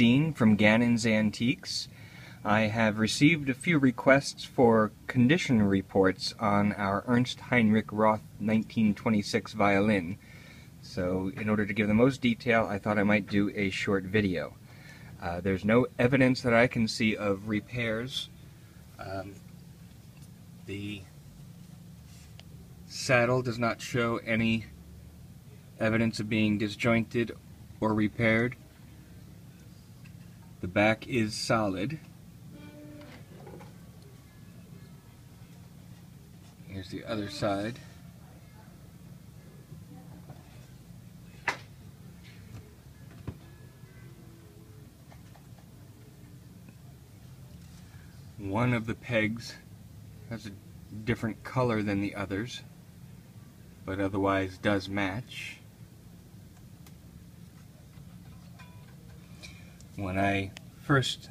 Dean from Gannon's Antiques. I have received a few requests for condition reports on our Ernst Heinrich Roth 1926 violin, so in order to give the most detail I thought I might do a short video. There's no evidence that I can see of repairs. The saddle does not show any evidence of being disjointed or repaired. The back is solid. Here's the other side. One of the pegs has a different color than the others, but otherwise does match. When I first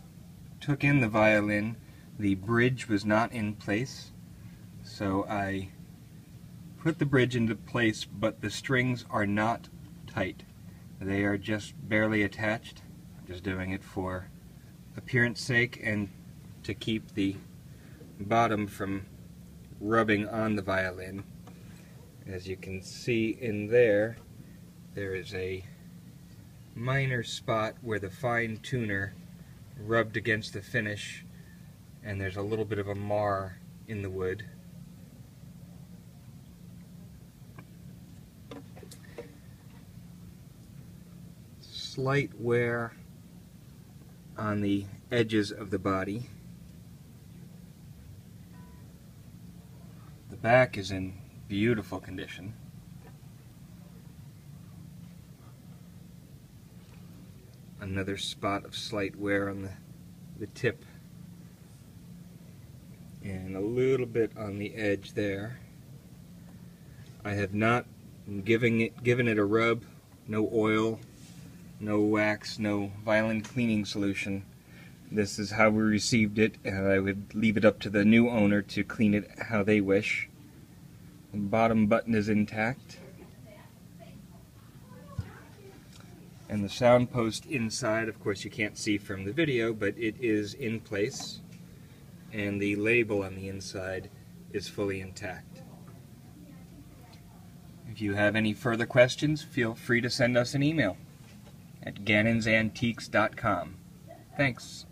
took in the violin, the bridge was not in place. So I put the bridge into place, but the strings are not tight. They are just barely attached. I'm just doing it for appearance sake and to keep the bottom from rubbing on the violin. As you can see in there, there is a minor spot where the fine tuner rubbed against the finish, and there's a little bit of a mar in the wood. Slight wear on the edges of the body. The back is in beautiful condition. Another spot of slight wear on the tip, and a little bit on the edge there. I have not given it a rub. No oil, no wax, no violin cleaning solution. This is how we received it, and I would leave it up to the new owner to clean it how they wish. The bottom button is intact. And the sound post inside, of course you can't see from the video, but it is in place. And the label on the inside is fully intact. If you have any further questions, feel free to send us an email at gannonsantiques.com. Thanks.